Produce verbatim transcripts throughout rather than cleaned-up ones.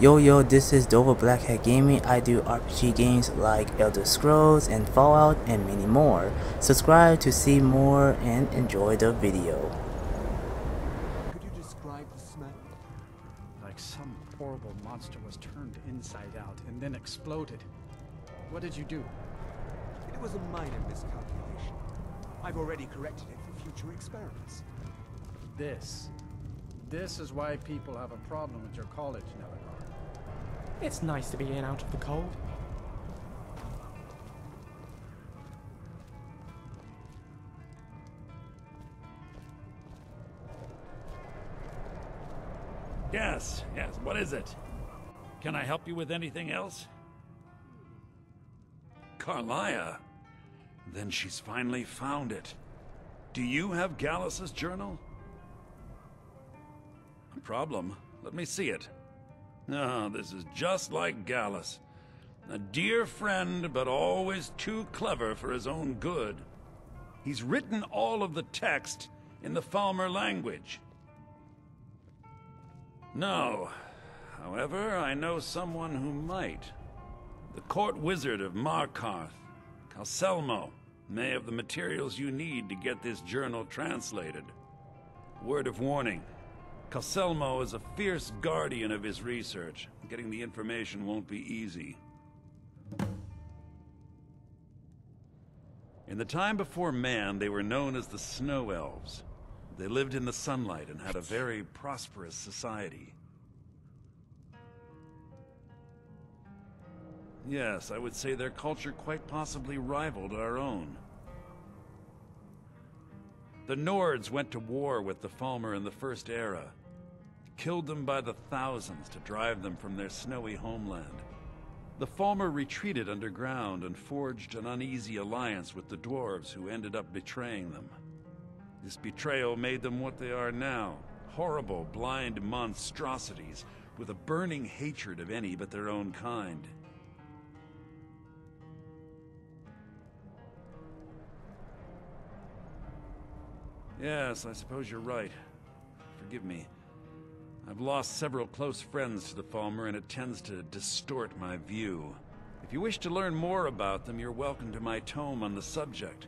Yo yo, this is Dova Blackhat Gaming. I do R P G games like Elder Scrolls and Fallout and many more. Subscribe to see more and enjoy the video. Could you describe the smell? Like some horrible monster was turned inside out and then exploded. What did you do? It was a minor miscalculation. I've already corrected it for future experiments. This. This is why people have a problem with your college, Nelinor. It's nice to be in out of the cold. Yes, yes, what is it? Can I help you with anything else? Karliah? Then she's finally found it. Do you have Gallus's journal? Problem. Let me see it. Ah, oh, this is just like Gallus. A dear friend, but always too clever for his own good. He's written all of the text in the Falmer language. No. However, I know someone who might. The court wizard of Markarth, Calcelmo, may have the materials you need to get this journal translated. Word of warning. Calcelmo is a fierce guardian of his research. Getting the information won't be easy. In the time before man, they were known as the Snow Elves. They lived in the sunlight and had a very prosperous society. Yes, I would say their culture quite possibly rivaled our own. The Nords went to war with the Falmer in the First Era. Killed them by the thousands to drive them from their snowy homeland. The Falmer retreated underground and forged an uneasy alliance with the dwarves, who ended up betraying them. This betrayal made them what they are now, horrible, blind monstrosities with a burning hatred of any but their own kind. Yes, I suppose you're right. Forgive me. I've lost several close friends to the Falmer, and it tends to distort my view. If you wish to learn more about them, you're welcome to my tome on the subject.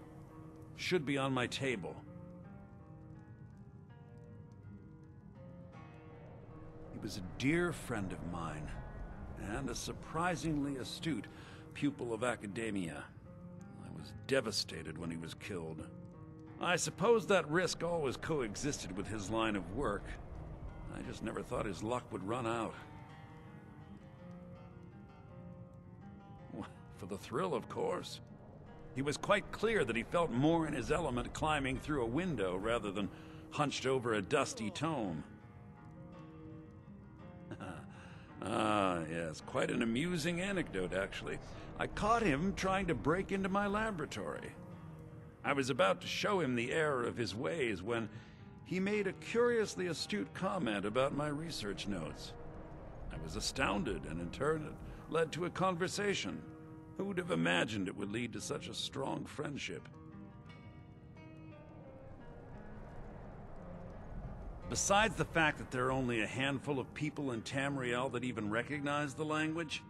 Should be on my table. He was a dear friend of mine, and a surprisingly astute pupil of academia. I was devastated when he was killed. I suppose that risk always coexisted with his line of work. I just never thought his luck would run out. For the thrill, of course. He was quite clear that he felt more in his element climbing through a window rather than hunched over a dusty tome. Ah, yes, quite an amusing anecdote, actually. I caught him trying to break into my laboratory. I was about to show him the error of his ways when he made a curiously astute comment about my research notes. I was astounded, and in turn it led to a conversation. Who would have imagined it would lead to such a strong friendship? Besides the fact that there are only a handful of people in Tamriel that even recognize the language,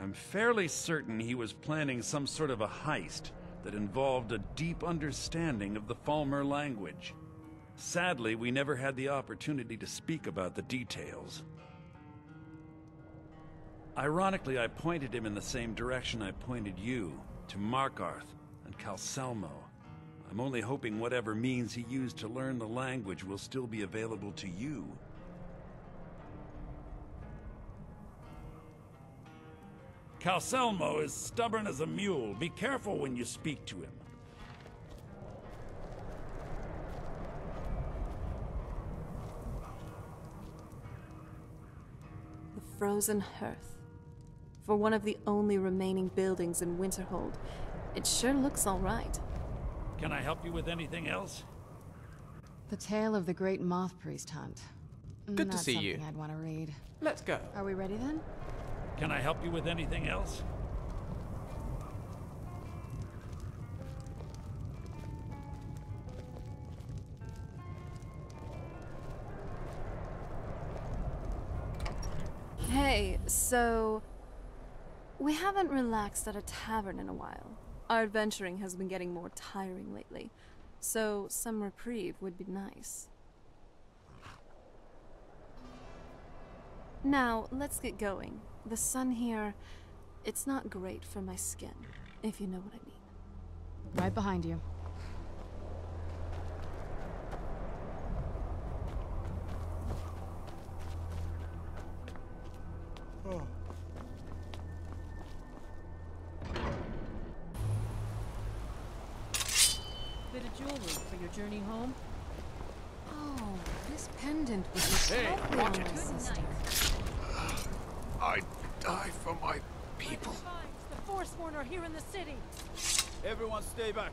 I'm fairly certain he was planning some sort of a heist that involved a deep understanding of the Falmer language. Sadly, we never had the opportunity to speak about the details. Ironically, I pointed him in the same direction I pointed you, to Markarth and Calcelmo. I'm only hoping whatever means he used to learn the language will still be available to you. Calcelmo is stubborn as a mule. Be careful when you speak to him. The Frozen Hearth. For one of the only remaining buildings in Winterhold, it sure looks all right. Can I help you with anything else? The tale of the great moth priest hunt. Good to see you. Not something I'd want to read. Let's go. Are we ready then? Can I help you with anything else? Hey, so... we haven't relaxed at a tavern in a while. Our adventuring has been getting more tiring lately, so some reprieve would be nice. Now, let's get going. The sun here, it's not great for my skin, if you know what I mean. Right behind you. Oh. Bit of jewelry for your journey home. Oh, this pendant was a hey, watch it. I'd die for my people. The Forsworn are here in the city. Everyone stay back.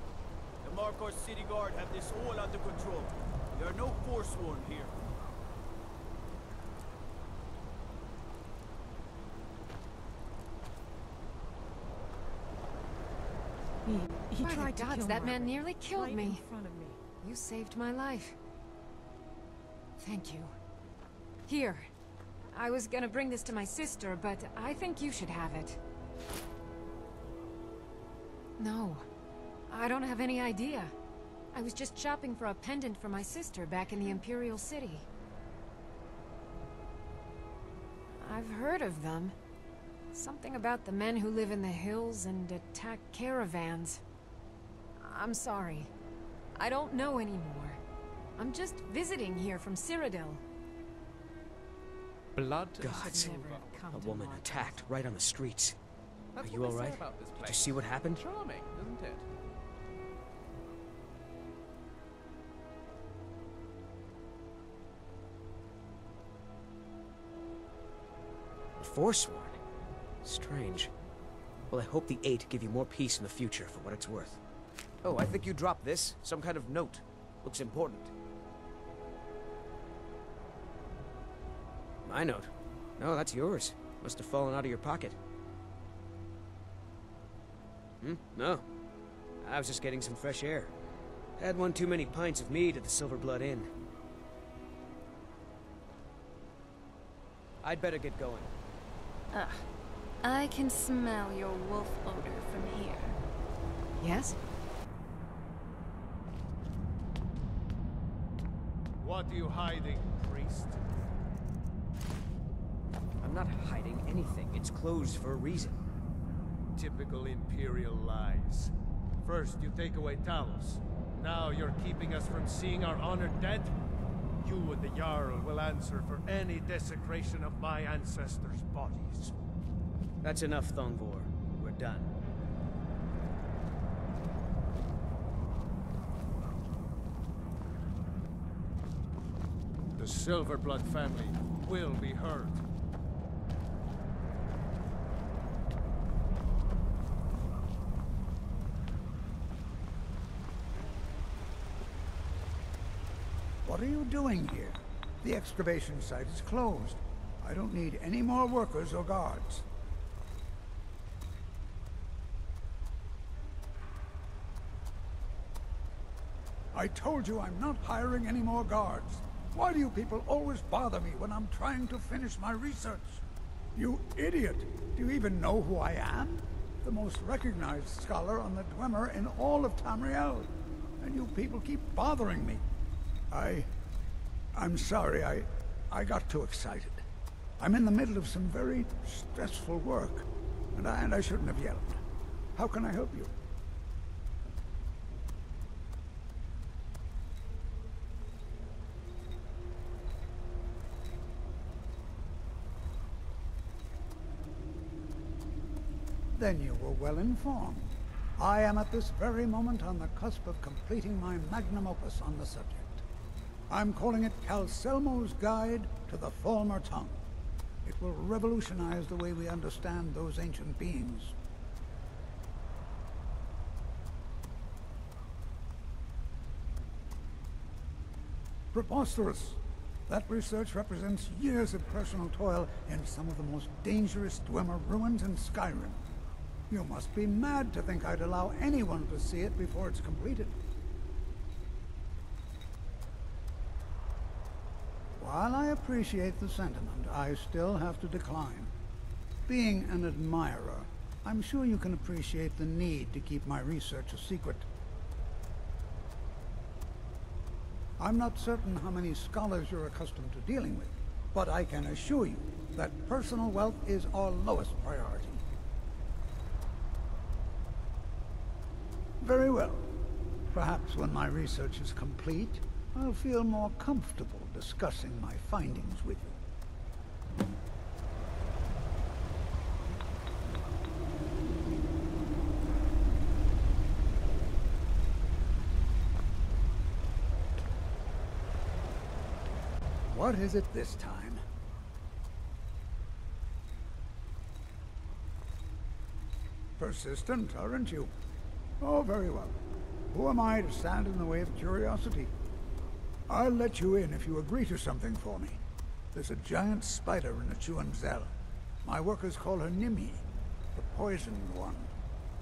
The Markarth City Guard have this all under control. There are no Forsworn here. He, he tried to kill that man nearly killed right me. In front of me. You saved my life. Thank you. Here. I was gonna bring this to my sister, but I think you should have it. No. I don't have any idea. I was just shopping for a pendant for my sister back in the Imperial City. I've heard of them. Something about the men who live in the hills and attack caravans. I'm sorry. I don't know anymore. I'm just visiting here from Cyrodiil. Blood gods. A woman attacked right on the streets. Are you all right? Did you see what happened? Charming, isn't it? The Forsworn. Strange. Well, I hope the Eight give you more peace in the future for what it's worth. Oh, I think you dropped this. Some kind of note. Looks important. My note? No, that's yours. Must have fallen out of your pocket. Hmm? No. I was just getting some fresh air. Had one too many pints of mead at the Silverblood Inn. I'd better get going. Ah. I can smell your wolf odor from here. Yes? What are you hiding, priest? I'm not hiding anything. It's closed for a reason. Typical Imperial lies. First you take away Talos. Now you're keeping us from seeing our honored dead? You and the Jarl will answer for any desecration of my ancestors' bodies. That's enough, Thongvor. We're done. The Silverblood family will be heard. What are you doing here? The excavation site is closed. I don't need any more workers or guards. I told you I'm not hiring any more guards. Why do you people always bother me when I'm trying to finish my research? You idiot! Do you even know who I am? The most recognized scholar on the Dwemer in all of Tamriel. And you people keep bothering me. I... I'm sorry, I... I got too excited. I'm in the middle of some very stressful work. And I, and I shouldn't have yelled. How can I help you? Then you were well informed. I am at this very moment on the cusp of completing my magnum opus on the subject. I'm calling it Calcelmo's Guide to the Falmer Tongue. It will revolutionize the way we understand those ancient beings. Preposterous! That research represents years of personal toil in some of the most dangerous Dwemer ruins in Skyrim. You must be mad to think I'd allow anyone to see it before it's completed. While I appreciate the sentiment, I still have to decline. Being an admirer, I'm sure you can appreciate the need to keep my research a secret. I'm not certain how many scholars you're accustomed to dealing with, but I can assure you that personal wealth is our lowest priority. Very well. Perhaps when my research is complete, I'll feel more comfortable discussing my findings with you. What is it this time? Persistent, aren't you? Oh, very well. Who am I to stand in the way of curiosity? I'll let you in if you agree to something for me. There's a giant spider in Nishuin Zed. My workers call her Nimi, the poisoned one.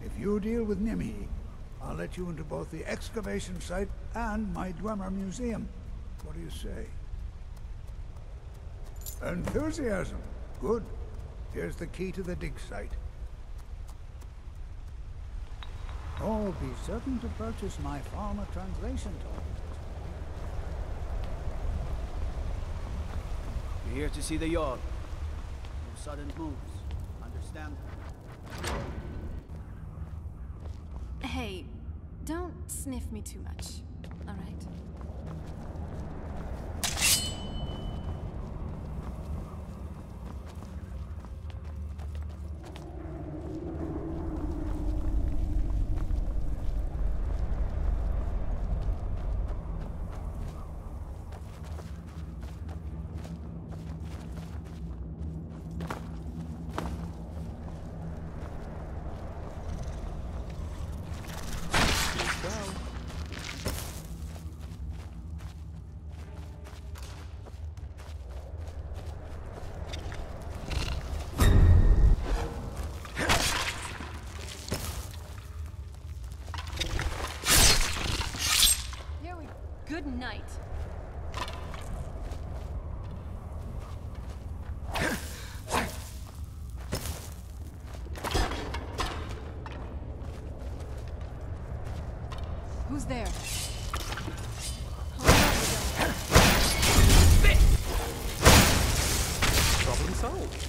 If you deal with Nimi, I'll let you into both the excavation site and my Dwemer museum. What do you say? Enthusiasm. Good. Here's the key to the dig site. Oh, be certain to purchase my Falmer translation tool. We're here to see the Jarl. No sudden moves. Understand? Hey, don't sniff me too much. All right. Who's there? Problem solved.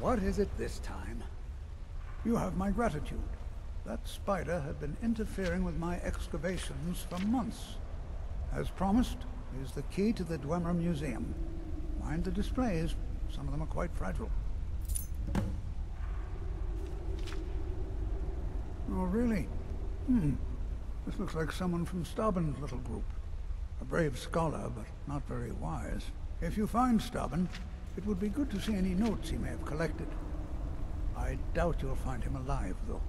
What is it this time? You have my gratitude. That spider had been interfering with my excavations for months. As promised, here's the key to the Dwemer Museum. Mind the displays. Some of them are quite fragile. Oh, really? Hmm. This looks like someone from Staben's little group. A brave scholar, but not very wise. If you find Staben, it would be good to see any notes he may have collected. I doubt you'll find him alive, though.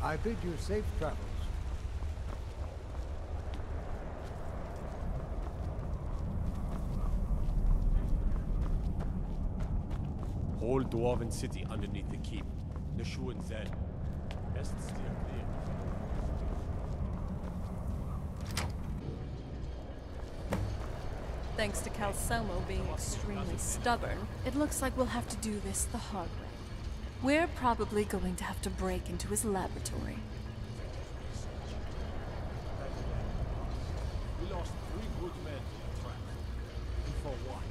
I bid you safe travels. Whole dwarven city underneath the keep. Nishuin Zed. Best steer clear. Thanks to Calcelmo being extremely stubborn, it looks like we'll have to do this the hard way. We're probably going to have to break into his laboratory. We lost three good men in the trap. And for what?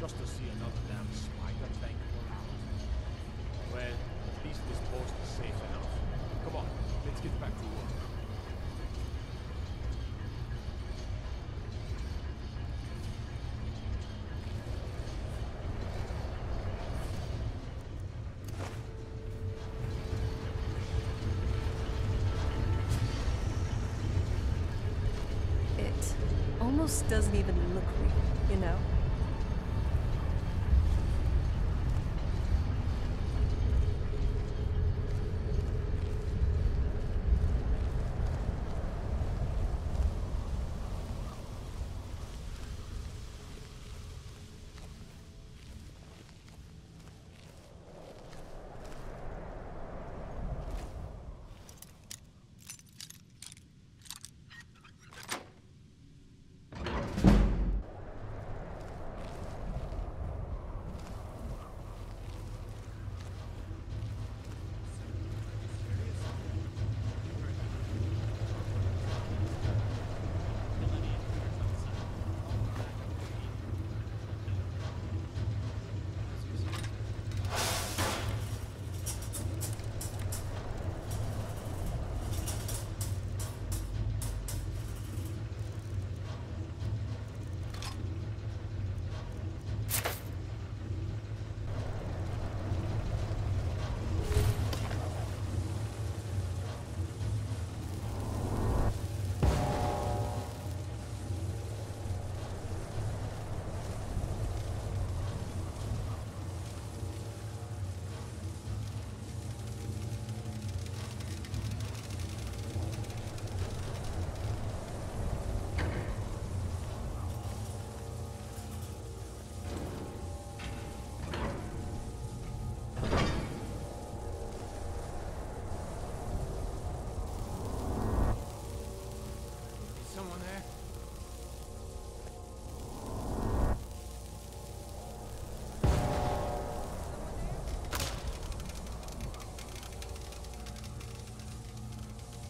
Just to see another damn spider tank go out. Well, at least this post is safe enough. Come on, let's get back to work. almost doesn't even look real, you know?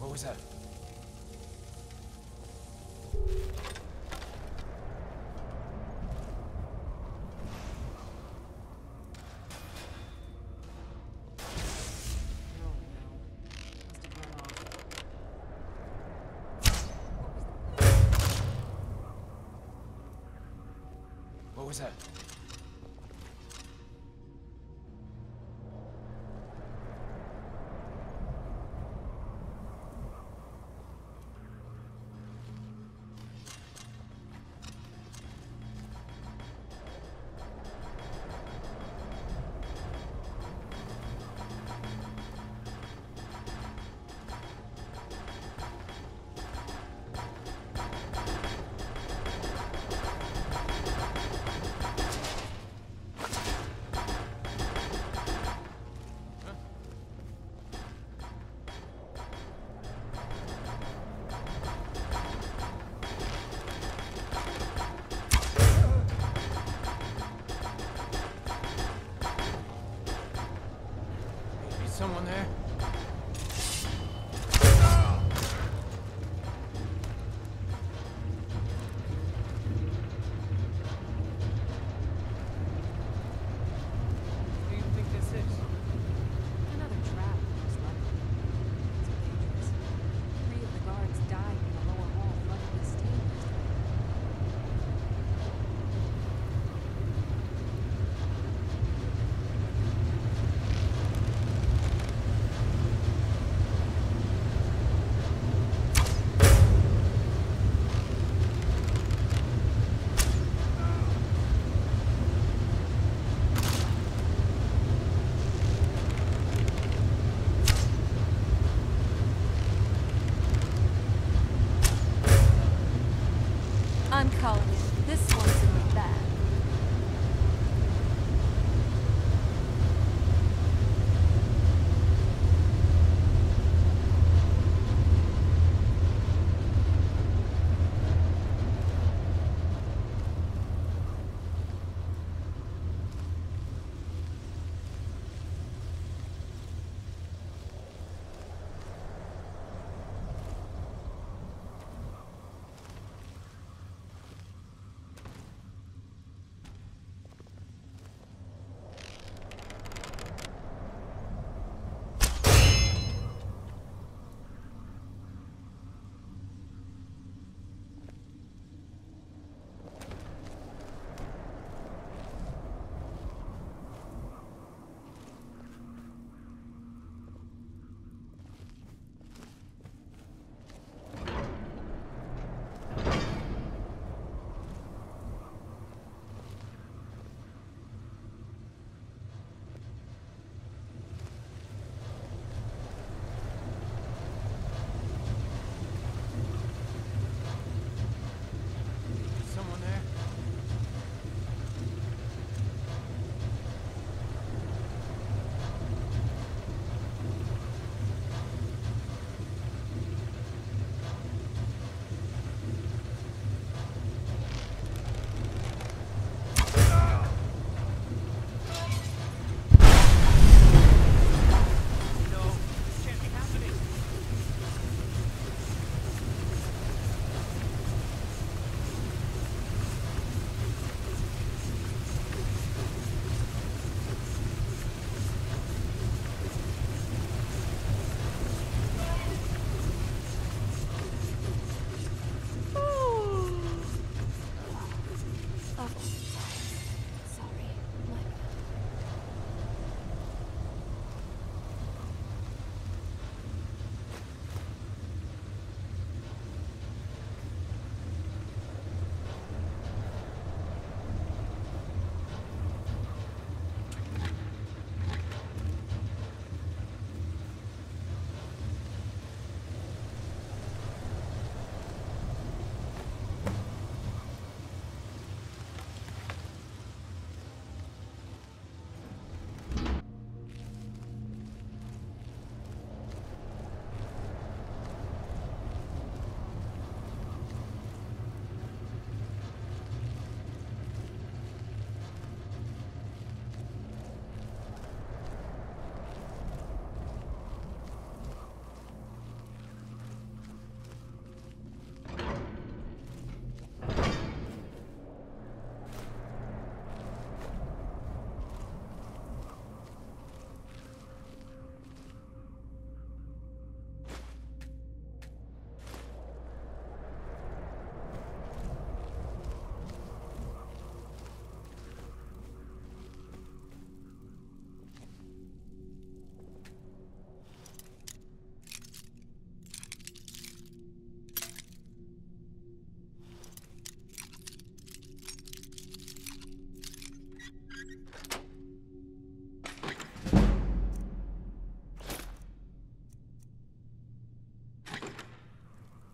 What was that? What was that?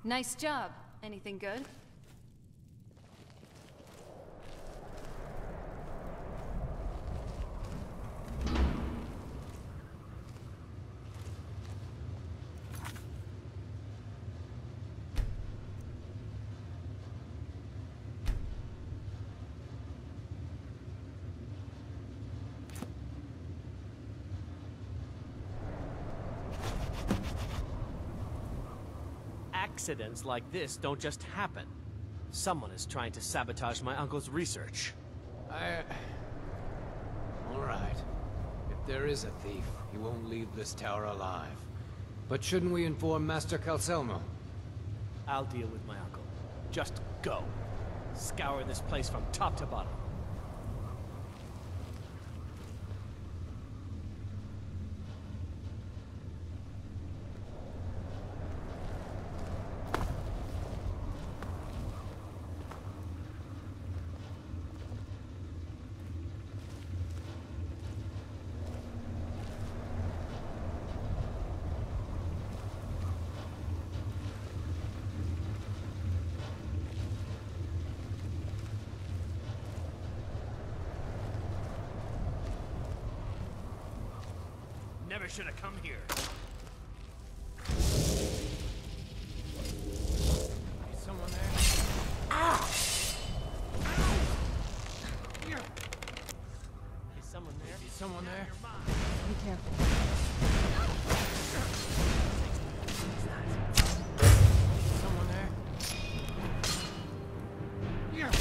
Nice job. Anything good? Accidents like this don't just happen. Someone is trying to sabotage my uncle's research. I... All right. If there is a thief, he won't leave this tower alive. But shouldn't we inform Master Calcelmo? I'll deal with my uncle. Just go. Scour this place from top to bottom. Never should have come here. Is someone there? Ow! Ow! Here. Is someone there? Is someone there? Be careful. Is someone there? Here.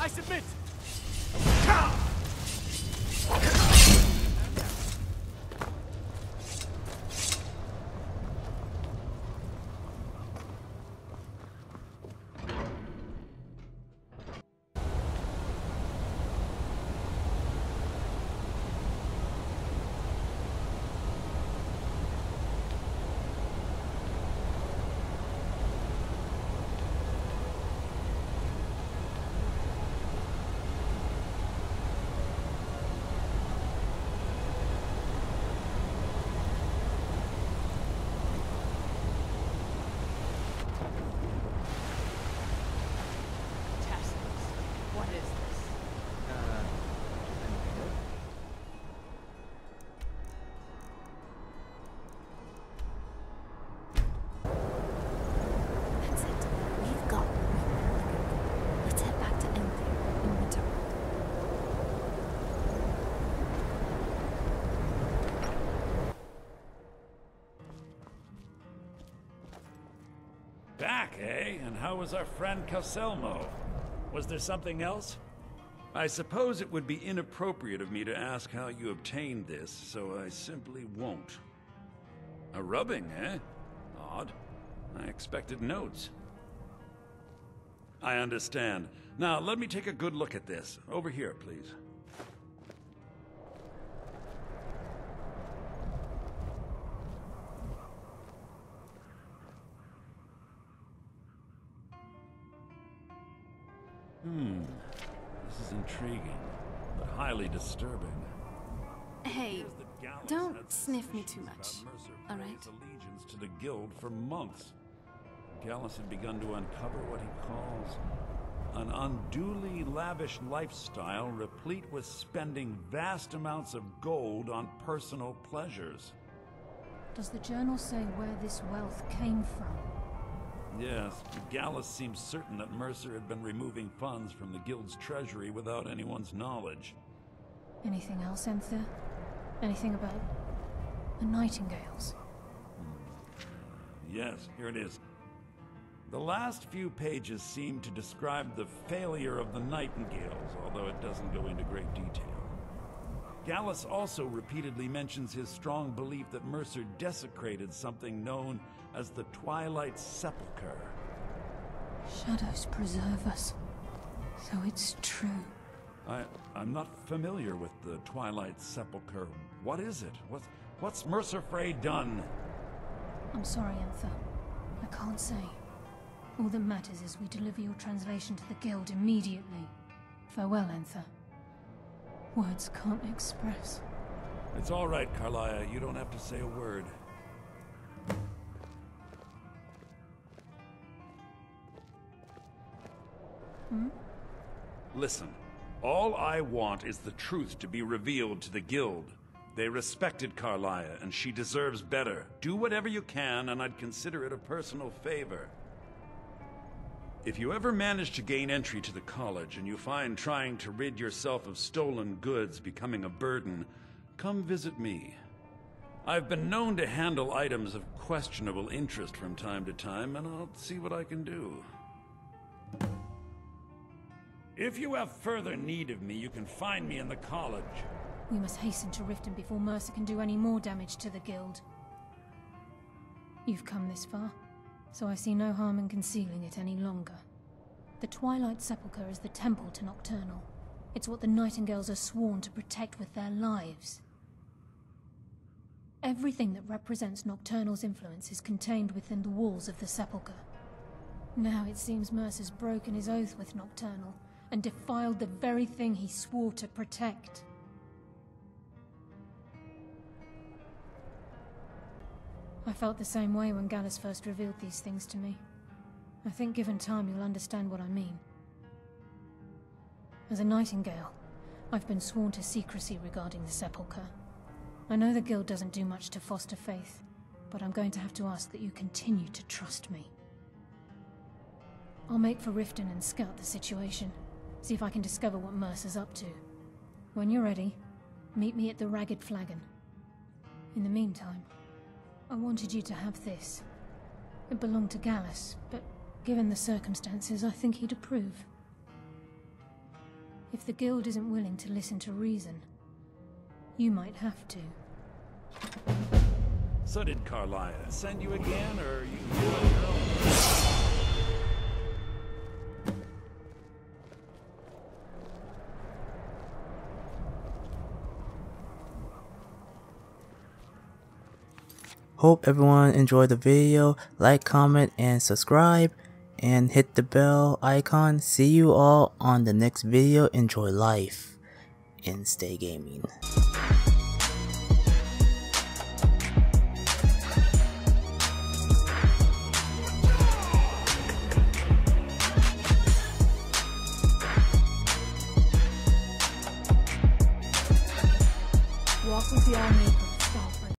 I submit! Okay, and how was our friend Calcelmo? Was there something else? I suppose it would be inappropriate of me to ask how you obtained this, so I simply won't. A rubbing, eh? Odd. I expected notes. I understand. Now, let me take a good look at this. Over here, please. intriguing, but highly disturbing. Hey, don't sniff me too much, all right? Allegiance to the guild for months. Gallus had begun to uncover what he calls an unduly lavish lifestyle replete with spending vast amounts of gold on personal pleasures. Does the journal say where this wealth came from? Yes, but Gallus seems certain that Mercer had been removing funds from the guild's treasury without anyone's knowledge. Anything else, Enthir? Anything about the Nightingales? Yes, here it is. The last few pages seem to describe the failure of the Nightingales, although it doesn't go into great detail. Gallus also repeatedly mentions his strong belief that Mercer desecrated something known as the Twilight Sepulcher. Shadows preserve us, so it's true. I, I'm not familiar with the Twilight Sepulcher. What is it? What's, what's Mercer Frey done? I'm sorry, Enthir. I can't say. All that matters is we deliver your translation to the guild immediately. Farewell, Enthir. Words can't express. It's all right, Karliah. You don't have to say a word. Hmm? Listen, all I want is the truth to be revealed to the guild. They respected Karliah, and she deserves better. Do whatever you can, and I'd consider it a personal favor. If you ever manage to gain entry to the college and you find trying to rid yourself of stolen goods becoming a burden, come visit me. I've been known to handle items of questionable interest from time to time, and I'll see what I can do. If you have further need of me, you can find me in the college. We must hasten to Riften before Mercer can do any more damage to the guild. You've come this far, so I see no harm in concealing it any longer. The Twilight Sepulchre is the temple to Nocturnal. It's what the Nightingales are sworn to protect with their lives. Everything that represents Nocturnal's influence is contained within the walls of the Sepulchre. Now it seems Mercer's broken his oath with Nocturnal and defiled the very thing he swore to protect. I felt the same way when Gallus first revealed these things to me. I think given time you'll understand what I mean. As a Nightingale, I've been sworn to secrecy regarding the Sepulchre. I know the guild doesn't do much to foster faith, but I'm going to have to ask that you continue to trust me. I'll make for Riften and scout the situation, see if I can discover what Mercer's up to. When you're ready, meet me at the Ragged Flagon. In the meantime, I wanted you to have this. It belonged to Gallus, but given the circumstances, I think he'd approve. If the guild isn't willing to listen to reason, you might have to. So did Karliah send you again, or you on your own. Hope everyone enjoyed the video. Like, comment, and subscribe, and hit the bell icon. See you all on the next video. Enjoy life and stay gaming. Walk with the army.